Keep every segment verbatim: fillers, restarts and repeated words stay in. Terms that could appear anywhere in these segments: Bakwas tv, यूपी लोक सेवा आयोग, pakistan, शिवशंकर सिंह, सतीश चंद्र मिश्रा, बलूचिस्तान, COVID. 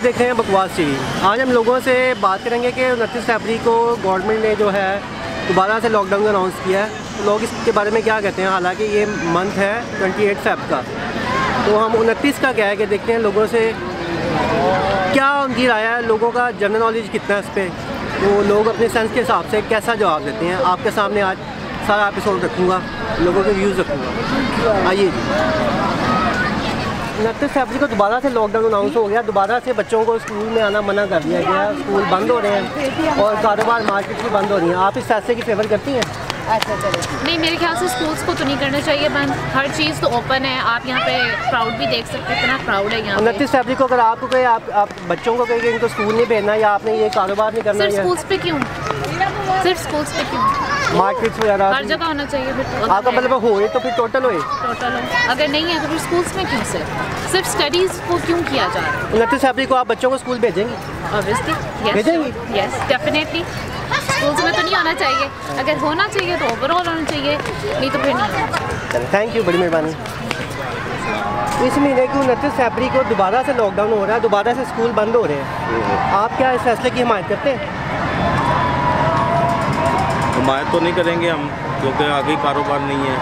आप देख रहे हैं बकवास टीवी। आज हम लोगों से बात करेंगे कि उनतीस फरवरी को गवर्नमेंट ने जो है दोबारा से लॉकडाउन अनाउंस किया है, लोग इसके बारे में क्या कहते हैं। हालांकि ये मंथ है अट्ठाईस फरवरी का, तो हम उनतीस का क्या है कि देखते हैं लोगों से क्या उनकी राय है, लोगों का जनरल नॉलेज कितना है इस पर, वो लोग अपने सेंस के हिसाब से कैसा जवाब देते हैं। आपके सामने आज सारा एपिसोड रखूँगा, लोगों के व्यूज़ रखूँगा। आइए, उनतीस फरवरी को दोबारा से लॉकडाउन अनाउंस हो गया, दोबारा से बच्चों को स्कूल में आना मना कर दिया गया, स्कूल बंद हो रहे हैं और कारोबार मार्केट भी बंद हो रही हैं। आप इस फैसले की फेवर करती हैं? अच्छा, चलो नहीं, मेरे ख्याल से स्कूल्स को तो नहीं करना चाहिए बंद, हर चीज़ तो ओपन है। आप यहाँ पे क्राउड भी देख सकते हैं, इतना क्राउड है यहाँ। उनतीस फरवरी को अगर आपको कहे आप, आप बच्चों को कहे कि इनको स्कूल नहीं भेजना या आपने ये कारोबार नहीं करना, स्कूल्स पे क्यों, सिर्फ स्कूल्स पे क्यों, मार्केट्स वगैरह हर जगह होना चाहिए। आपका मतलब हो तो फिर टोटल हो टोटल हो अगर नहीं है तो फिर स्कूल्स में क्यों, सिर्फ सिर्फ स्टडीज़ को क्यों किया जा रहा है। उनतीस फरवरी को आप बच्चों को स्कूल भेजेंगी? ऑब्वियसली भेजेंगी, यस डेफिनेटली। स्कूल्स में तो नहीं होना चाहिए, अगर होना चाहिए तो ओवरऑल होना चाहिए, नहीं तो फिर नहीं। थैंक यू, बड़ी मेहरबानी। इस महीने की उनतीस फरवरी को दोबारा से लॉकडाउन हो रहा है, दोबारा से स्कूल बंद हो रहे हैं, आप क्या इस फैसले की हिमायत करते हैं? हिमायत तो नहीं करेंगे हम, क्योंकि आगे कारोबार नहीं है,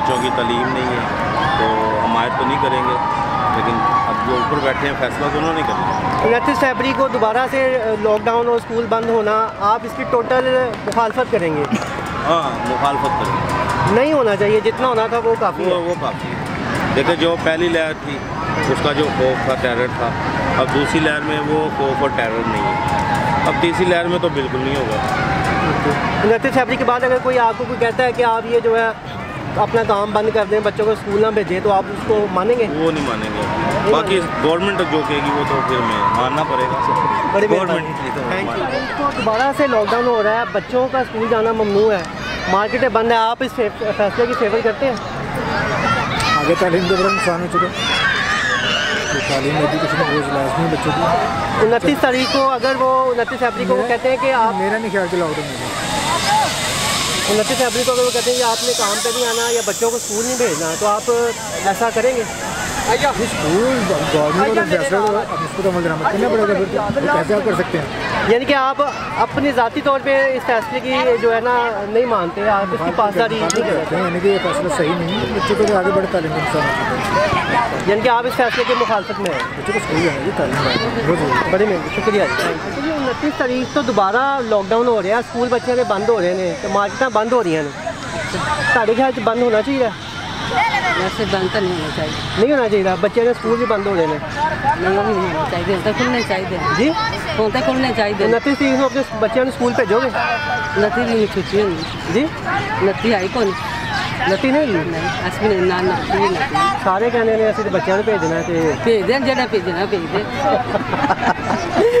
बच्चों की तालीम नहीं है, तो हिमायत तो नहीं करेंगे। लेकिन अब जो ऊपर बैठे हैं फैसला दोनों नहीं करेंगे। उनतीस फरवरी को दोबारा से लॉकडाउन और स्कूल बंद होना, आप इसकी टोटल मुखालफत करेंगे? हाँ, मुखालफत करेंगे, नहीं होना चाहिए, जितना होना था वो काफ़ी वो, वो काफ़ी है। देखिए, जो पहली लहर थी उसका जो खौफ था, टेरर था, अब दूसरी लहर में वो खौफ और टेरर नहीं है, अब तीसरी लहर में तो बिल्कुल नहीं होगा। उनतीस फरवरी के बाद अगर कोई आपको कोई कहता है कि आप ये जो है अपना काम बंद कर दें, बच्चों को स्कूल ना भेजें, तो आप उसको मानेंगे? वो नहीं मानेंगे, बाकी गवर्नमेंट जो कहेगी वो तो फिर मैं मानना पड़ेगा। गवर्नमेंट तो दोबारा से लॉकडाउन हो रहा है, बच्चों का स्कूल जाना ममनू है, मार्केटें बंद है, आप इस फैसले की फेवर करते हैं? आगे तालीम के बड़ा नुकसान हो चुका है, तालीम एजुकेशन रोज़ लाजमी बच्चों की। उनतीस तारीख को अगर वो उनतीस फरवरी को वो कहते हैं कि आप, मेरा नहीं ख्याल कि लॉकडाउन होगा। उनतीस फरवरी को अगर वो कहते हैं कि आपने काम पे नहीं आना या बच्चों को स्कूल नहीं भेजना, तो आप ऐसा करेंगे? स्कूल गवर्नमेंट फैसला उसको अमल दरामद करना पड़ेगा, फिर कैसे आप कर सकते हैं? यानी कि आप अपने ज़ाती तौर पर इस फैसले की जो है ना नहीं मानते, आप इसकी पासदारी नहीं करते, यानी कि ये फैसला सही नहीं है, बच्चों को आगे बढ़ तालीम नुकसान, यानी कि आप इस फैसले की मुखालफत में हैं। बड़ी मेहनत, शुक्रिया। उनतीस तारीख तो दोबारा लॉकडाउन हो रहा है, स्कूल बच्चों के बंद हो रहे हैं, तो मार्केटा बंद हो रही हैं, साढ़े ख्याल से बंद होना चाहिए? वैसे बंद तो नहीं होना चाहिए, नहीं होना चाहिए, बच्चों के स्कूल भी बंद हो रहे हैं, नहीं होना चाहिए, तो खुलने चाहिए जी, होते खुलने चाहिए। उनतीस तारीख को अपने बच्चों को स्कूल भेजोगे? उनतीस नहीं छुट्टी होगी जी, उनतीस आई कौन नती नहीं नहीं ना ना सारे कहने ने असि बच्चों भेजना ते भेज दे जेड़ा भेजना भेज दे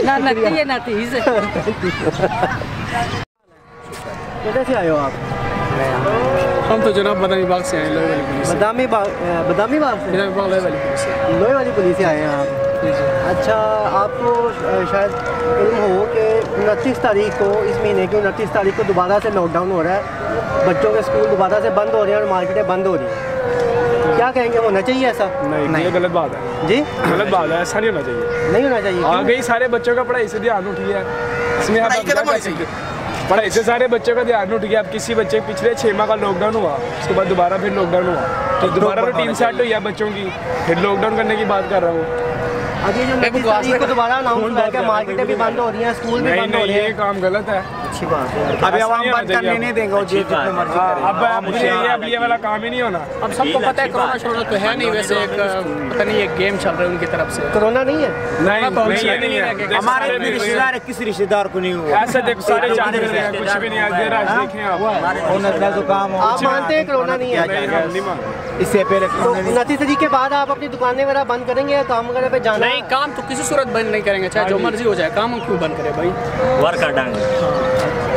ना नती है नती से। किधर से आए हो आप? हम तो जनाब बदामी बाग से आए, लोहे वाली पुलिस। बदामी बाग, बदामी बाग से बदामी बाग लोहे वाली पुलिस से लोहे वाली पुलिस से आए हैं आप? अच्छा, आपको शायद इल्म हो कि उनतीस तारीख को, इस महीने की उनतीस तारीख को दोबारा से लॉकडाउन हो रहा है, बच्चों के स्कूल दोबारा से बंद हो रहे हैं और मार्केटें बंद हो रही हैं, क्या कहेंगे? होना चाहिए ऐसा? नहीं, नहीं, गलत बात है जी, गलत बात है, ऐसा नहीं होना चाहिए, नहीं होना चाहिए। आगे ही सारे बच्चों का पढ़ाई से ध्यान उठी है, इसमें पढ़ाई से सारे बच्चों का ध्यान उठ गया। अब किसी बच्चे पिछले छः माह का लॉकडाउन हुआ, उसके बाद दोबारा फिर लॉकडाउन हुआ, तो दोबारा रूटीन सेट हुई है बच्चों की, फिर लॉकडाउन करने की बात कर रहा हूँ। अभी जो उनतीस तारीख को दोबारा अनाउंस करके मार्केटें भी बंद हो रही हैं, स्कूल भी बंद हो रहे हैं, ये काम गलत है। अच्छी बात है, अभी आवाम बंद करने नहीं देंगे, जितना मर्जी करें, अब ये वाला काम ही नहीं होना। अब सबको पता है कोरोना शोरोना तो है नहीं, वैसे एक पता नहीं एक गेम चल रहा है उनकी तरफ से, कोरोना नहीं है हमारे रिश्तेदार, किसी रिश्तेदार को नहीं हुआ ऐसे, देखो सारे जाने कुछ भी नहीं है इससे पहले। उनतीस तारीख के बाद आप अपनी दुकानें वगैरह बंद करेंगे या काम वगैरह पे जाना? नहीं, काम तो किसी सूरत बंद नहीं करेंगे, चाहे जो मर्जी हो जाए, काम क्यों बंद करें भाई, वर्क डांग।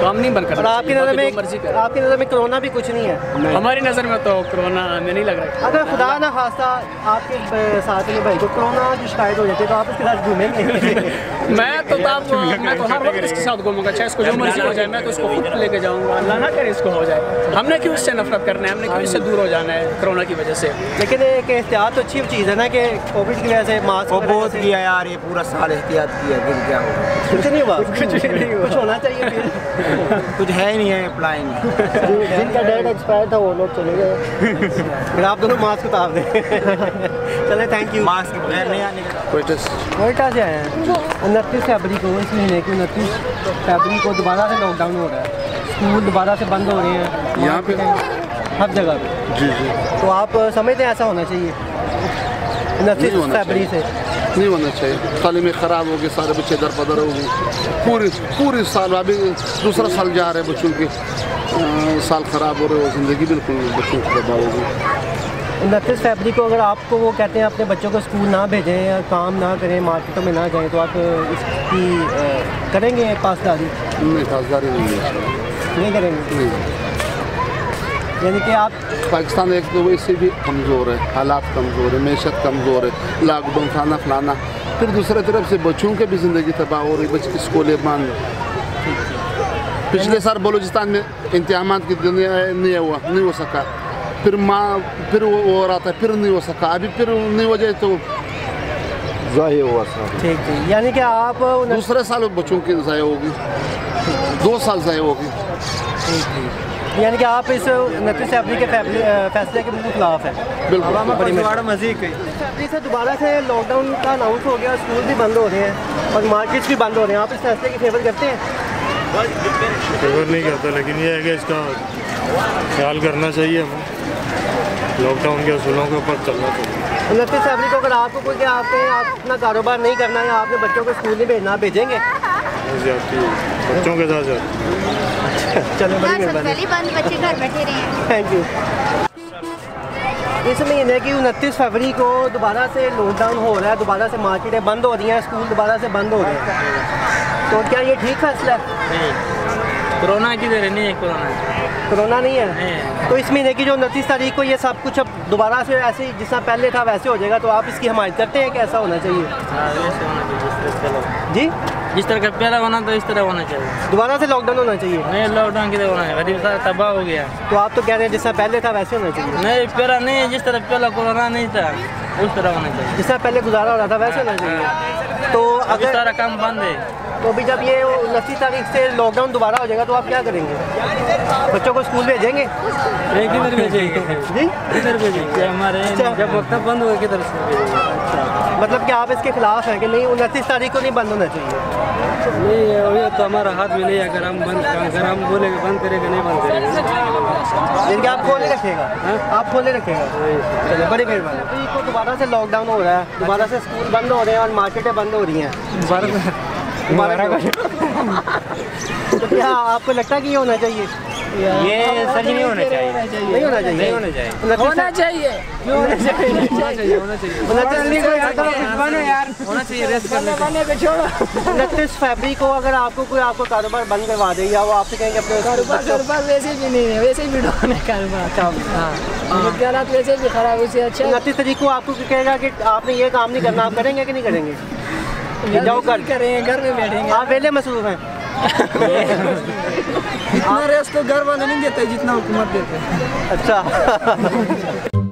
काम नहीं बंद करना। आपकी नज़र में आपकी नज़र में कोरोना भी कुछ नहीं है? हमारी नज़र में तो कोरोना हमें नहीं लग रहा है। अगर खुदा ना खास्ता आपके साथ में भाई को कोरोना की शिकायत हो जाती है तो आप उसके साथ घूमेंगे? मैं तो मैं तो हर वक्त इसके साथ घूमूंगा, चाहे इसको जो मर्जी हो जाए, मैं तो इसको खुद लेके जाऊँगा। अल्लाह ना करे इसको हो जाए। हमने क्यों इससे नफरत करना है, हमने क्यों इससे दूर हो जाना है कोरोना की वजह से। लेकिन एक एहतियात तो अच्छी चीज़ है ना कि कोविड की वजह से मास्क बहुत किया यार, ये पूरा साल एहतियात किया, फिर क्या हो कुछ नहीं हुआ, कुछ नहीं हुआ, कुछ होना चाहिए फिर कुछ है ही नहीं है प्लान। जिनका डेट एक्सपायर था वो लोग चले गए, फिर आप दोनों मास्क उतार दें। चले थैंक यू। मास्क के बगैर नहीं आने का। कोयटा कोयटा से आए हैं, उनतीस फरवरी को, इस महीने की उनतीस फरवरी को दोबारा से लॉकडाउन हो रहा है, स्कूल दोबारा से बंद हो रहे हैं यहाँ पे हर जगह पे। जी जी। तो आप समझते हैं ऐसा होना चाहिए? नहीं होना चाहिए, नहीं होना चाहिए। तालीमें ख़राब हो गई, सारे बच्चे दर बदर हो गए, पूरे पूरे साल अभी दूसरा साल जा रहे हैं, बच्चों के साल ख़राब हो रहे हो, ज़िंदगी बिल्कुल बच्चों की बर्बाद होगी। उनतीस फरवरी को अगर आपको वो कहते हैं अपने बच्चों को स्कूल ना भेजें या काम ना करें, मार्केटों में ना जाएं, तो आप इसकी करेंगे पासदारी? नहीं, पासदारी नहीं, नहीं करेंगे। यानी कि आप पाकिस्तान एक तो वैसे भी कमज़ोर है, हालात कमज़ोर है, मैशत कमज़ोर है, लॉकडाउन खाना फलाना, फिर दूसरे तरफ से बच्चों के भी ज़िंदगी तबाह हो रही, बच्चे की स्कूलें बंद। पिछले साल बलूचिस्तान में इंतजाम की दुनिया नहीं हुआ, नहीं हो सका, फिर माँ फिर वो हो रहा था, फिर नहीं हो सका, अभी फिर नहीं हो जाए तो ज़ाया हुआ सर। ठीक है, यानी कि आप दूसरे साल बच्चों की ज़ाया होगी, दो साल ज़ाया होगी। यानी कि आप इस उनतीस फरवरी के फैसले के बिल्कुल खिलाफ है? बिल्कुल। मजीद फरवरी से दोबारा से लॉकडाउन का अनाउंस हो गया, स्कूल भी बंद हो रहे हैं और मार्केट्स भी बंद हो रहे हैं, आप इस फैसले की फेवर करते हैं? फेवर नहीं करता, लेकिन ये है कि इसका ख्याल करना चाहिए, हमें लॉकडाउन के असूलों के ऊपर चलना चाहिए। उनतीस फरवरी को अगर आपको कोई आपने आप अपना कारोबार नहीं करना है, आपने बच्चों को स्कूल नहीं भेजना, भेजेंगे? बच्चों के साथ चलो बड़ी बंद, बच्चे घर बैठे रहे हैं। Thank you. इस महीने की उनतीस फरवरी को दोबारा से लॉकडाउन हो रहा है, दोबारा से मार्केटें बंद हो रही हैं, स्कूल दोबारा से बंद हो रहे हैं, तो क्या ये ठीक फैसला है? कोरोना की तरह नहीं है, कोरोना कोरोना नहीं है। तो इस महीने की जो उनतीस तारीख को ये सब कुछ अब दोबारा से ऐसे जिसना पहले था वैसे हो जाएगा, तो आप इसकी हमायत करते हैं कि ऐसा होना चाहिए? जी, जिस तरह का पहला होना तो इस तरह होना चाहिए, दोबारा से लॉकडाउन होना चाहिए। नहीं, लॉकडाउन की तरह होना है, गरीब सारा तबाह हो गया। तो आप तो कह रहे हैं जिस तरह पहले था वैसे होना चाहिए? नहीं, पहला नहीं, जिस तरह पहला कोरोना नहीं था उस तरह होना चाहिए, जिस तरह पहले गुजारा हो रहा था वैसे होना चाहिए। तो अगर सारा काम बंद है, तो अभी जब ये उनतीस तारीख से लॉकडाउन दोबारा हो जाएगा तो आप क्या करेंगे? बच्चों को स्कूल भेजेंगे? किधर भेजेंगे? जी, किधर भेजेंगे? हमारे जब वक्त बंद हो गया किधर भेजेंगे? मतलब कि आप इसके खिलाफ हैं कि नहीं, उनतीस तारीख को नहीं बंद होना चाहिए? नहीं, अभी तो हमारा हाथ में नहीं है, अगर हम बंद अगर हम बोलेंगे बंद करेंगे, नहीं बंद करेंगे। लेकिन आप खोले रखेगा, आप खोले रखेगा। चलिए, बड़ी मेहरबानी। तो दोबारा से लॉकडाउन हो रहा है, दोबारा से स्कूल बंद हो रहे हैं और मार्केटें बंद हो रही हैं दोबारा, तो क्या आपको लगता है कि ये होना चाहिए? ये सच नहीं होना चाहिए, नहीं होना चाहिए, नहीं होना चाहिए, होना चाहिए, होना चाहिए, होना चाहिए। उनतीस फरवरी को अगर आपको कोई आपको कारोबार बंद करवा दे या वो आपसे कहेंगे अपने कारोबार वैसे भी नहीं है, वैसे भी डाउन है कारोबार, हालात वैसे भी खराब, उसे अच्छा। उनतीस तारीख को आपको कहेगा कि आपने ये काम नहीं करना, आप करेंगे कि नहीं करेंगे? जाओ कर करेंगे, घर में बैठेंगे। आप वेले मसरूफ हैं, इतना रेस्ट तो घर वाले नहीं देते जितना हुकूमत देते। अच्छा।